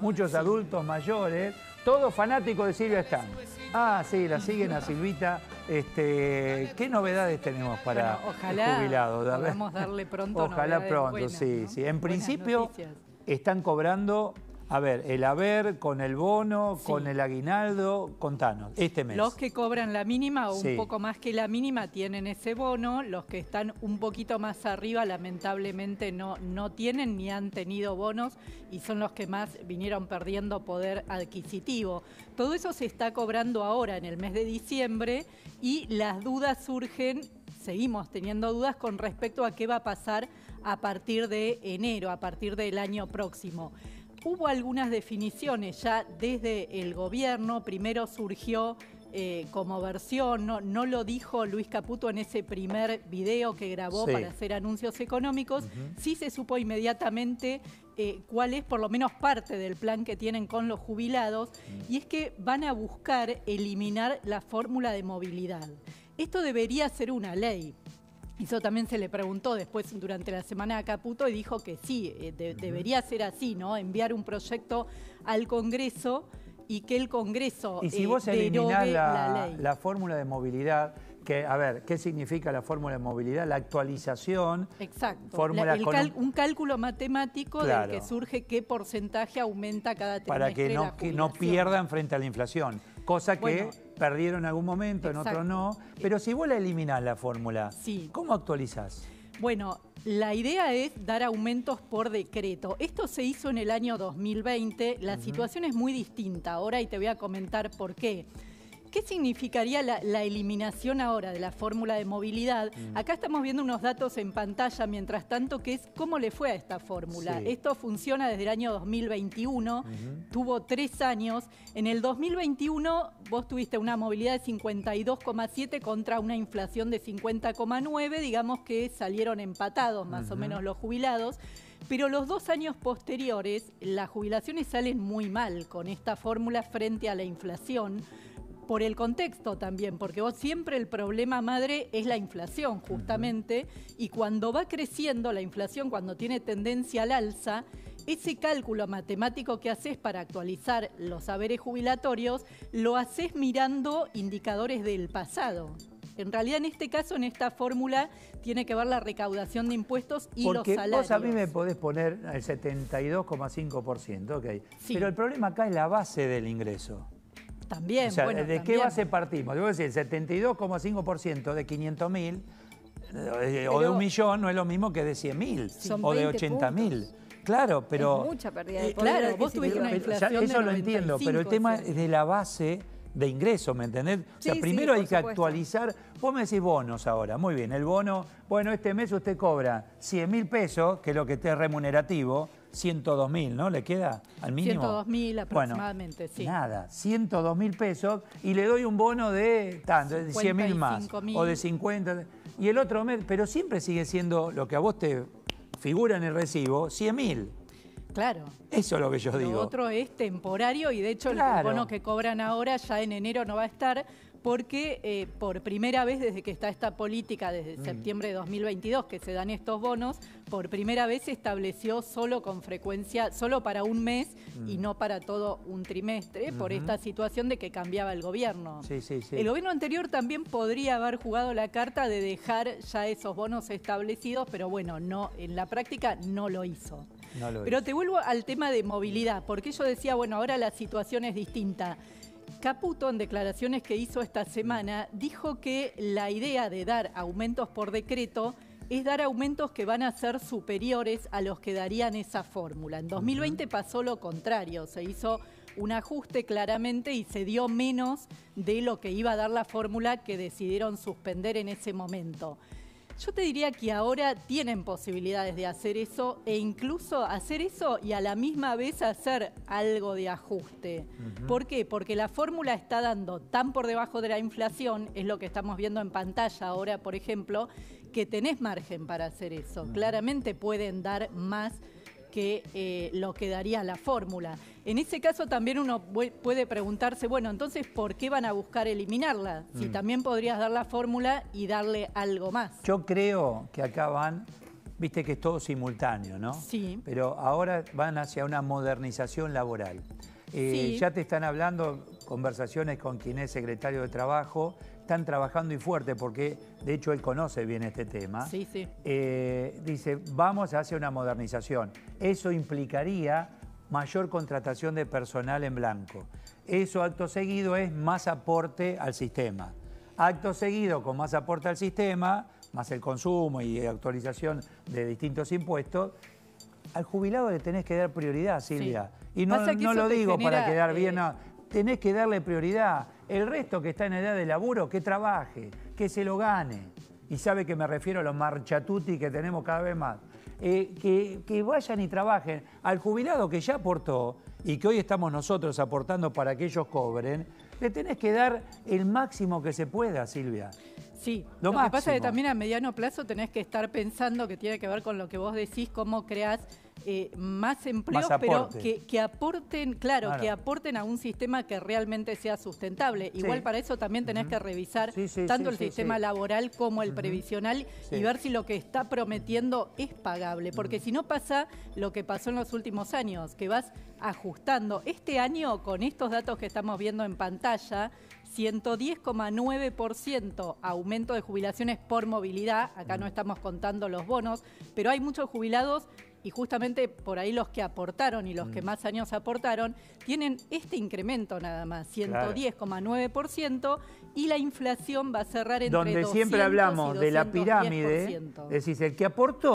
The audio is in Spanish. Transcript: muchos adultos mayores, todos fanáticos de Silvia están. Ah, sí, la siguen a Silvita. ¿Qué novedades tenemos para el jubilado? Podamos darle pronto. Ojalá pronto, buenas, sí, ¿no? Sí. En principio están cobrando, a ver, el haber con el bono, con el aguinaldo, contanos, este mes. Los que cobran la mínima o un poco más que la mínima tienen ese bono, los que están un poquito más arriba lamentablemente no tienen ni han tenido bonos y son los que más vinieron perdiendo poder adquisitivo. Todo eso se está cobrando ahora en el mes de diciembre y las dudas surgen. Seguimos teniendo dudas con respecto a qué va a pasar a partir de enero, a partir del año próximo. Hubo algunas definiciones ya desde el gobierno, primero surgió como versión, no lo dijo Luis Caputo en ese primer video que grabó para hacer anuncios económicos, sí se supo inmediatamente cuál es por lo menos parte del plan que tienen con los jubilados, y es que van a buscar eliminar la fórmula de movilidad. Esto debería ser una ley. Eso también se le preguntó después durante la semana a Caputo y dijo que sí, debería ser así, ¿no? Enviar un proyecto al Congreso y que el Congreso derogue la ley. Y si vos eliminás la fórmula de movilidad, que, a ver, ¿qué significa la fórmula de movilidad? La actualización. Exacto. Un cálculo matemático del que surge qué porcentaje aumenta cada trimestre. Para que no pierdan frente a la inflación, cosa que... Bueno, perdieron en algún momento, en otro no. Pero si vos la eliminás la fórmula, ¿cómo actualizás? Bueno, la idea es dar aumentos por decreto. Esto se hizo en el año 2020. La situación es muy distinta ahora y te voy a comentar por qué. ¿Qué significaría la eliminación ahora de la fórmula de movilidad? Acá estamos viendo unos datos en pantalla, mientras tanto, que es cómo le fue a esta fórmula. Esto funciona desde el año 2021, tuvo 3 años. En el 2021 vos tuviste una movilidad de 52,7 contra una inflación de 50,9, digamos que salieron empatados más o menos los jubilados. Pero los 2 años posteriores, las jubilaciones salen muy mal con esta fórmula frente a la inflación. Por el contexto también, porque vos siempre el problema madre es la inflación, justamente, y cuando va creciendo la inflación, cuando tiene tendencia al alza, ese cálculo matemático que haces para actualizar los saberes jubilatorios, lo haces mirando indicadores del pasado. En realidad, en este caso, en esta fórmula, tiene que ver la recaudación de impuestos y los salarios. Porque vos a mí me podés poner el 72,5%, pero el problema acá es la base del ingreso. También, o sea, bueno, ¿de qué base partimos? Debo decir, el 72,5% de 500.000 o de 1.000.000 no es lo mismo que de 100.000 o de 80.000. Claro, pero... Es mucha pérdida de poder. Claro, vos tuviste una inflación de 95, eso lo entiendo, pero el tema es de la base de ingreso, ¿me entendés? Sí, o sea, primero hay que actualizar... Vos me decís bonos ahora, muy bien, el bono... Bueno, este mes usted cobra 100.000 pesos, que es lo que te es remunerativo... 102.000, ¿no? ¿Le queda al mínimo? 102.000 aproximadamente, bueno, nada, 102.000 pesos y le doy un bono de tanto, de 100.000 más. 000. O de 50. Y el otro mes, pero siempre sigue siendo lo que a vos te figura en el recibo, 100.000. Claro. Eso es lo que yo digo. Lo otro es temporario y de hecho el bono que cobran ahora ya en enero no va a estar... porque por primera vez desde que está esta política, desde septiembre de 2022 que se dan estos bonos, por primera vez se estableció solo con frecuencia, solo para un mes y no para todo un trimestre, por esta situación de que cambiaba el gobierno. Sí. El gobierno anterior también podría haber jugado la carta de dejar ya esos bonos establecidos, pero bueno, no, en la práctica no lo hizo. Pero te vuelvo al tema de movilidad, porque yo decía, bueno, ahora la situación es distinta. Caputo, en declaraciones que hizo esta semana, dijo que la idea de dar aumentos por decreto es dar aumentos que van a ser superiores a los que darían esa fórmula. En 2020 pasó lo contrario, se hizo un ajuste claramente y se dio menos de lo que iba a dar la fórmula que decidieron suspender en ese momento. Yo te diría que ahora tienen posibilidades de hacer eso e incluso hacer eso y a la misma vez hacer algo de ajuste. ¿Por qué? Porque la fórmula está dando tan por debajo de la inflación, es lo que estamos viendo en pantalla ahora, por ejemplo, que tenés margen para hacer eso. Claramente pueden dar más que lo que daría la fórmula. En ese caso también uno puede preguntarse, bueno, entonces, ¿por qué van a buscar eliminarla? Si también podrías dar la fórmula y darle algo más. Yo creo que acá van Viste que es todo simultáneo, ¿no? Sí. Pero ahora van hacia una modernización laboral. Sí. Ya te están hablando, conversaciones con quien es secretario de Trabajo, están trabajando y fuerte porque, de hecho, él conoce bien este tema. Sí, sí. Dice, vamos hacia una modernización. Eso implicaría mayor contratación de personal en blanco. Eso, acto seguido, es más aporte al sistema. Acto seguido, con más aporte al sistema, más el consumo y actualización de distintos impuestos, al jubilado le tenés que dar prioridad, Silvia. Sí. Y no lo digo para quedar bien, no. Tenés que darle prioridad. El resto que está en edad de laburo, que trabaje, que se lo gane. Y sabe que me refiero a los marchatuti que tenemos cada vez más. Que vayan y trabajen. Al jubilado que ya aportó y que hoy estamos nosotros aportando para que ellos cobren, le tenés que dar el máximo que se pueda, Silvia. Sí, lo que pasa es que también a mediano plazo tenés que estar pensando que tiene que ver con lo que vos decís, cómo creás más empleos, más pero que aporten, claro, que aporten a un sistema que realmente sea sustentable. Sí. Igual para eso también tenés que revisar tanto el sistema laboral como el previsional y ver si lo que está prometiendo es pagable. Porque si no pasa lo que pasó en los últimos años, que vas ajustando. Este año, con estos datos que estamos viendo en pantalla, 110,9% aumento de jubilaciones por movilidad. Acá no estamos contando los bonos, pero hay muchos jubilados y justamente por ahí los que aportaron y los que más años aportaron tienen este incremento nada más, 110,9%, y la inflación va a cerrar entre 200 y 210%. Donde siempre hablamos de la pirámide, decís, el que aportó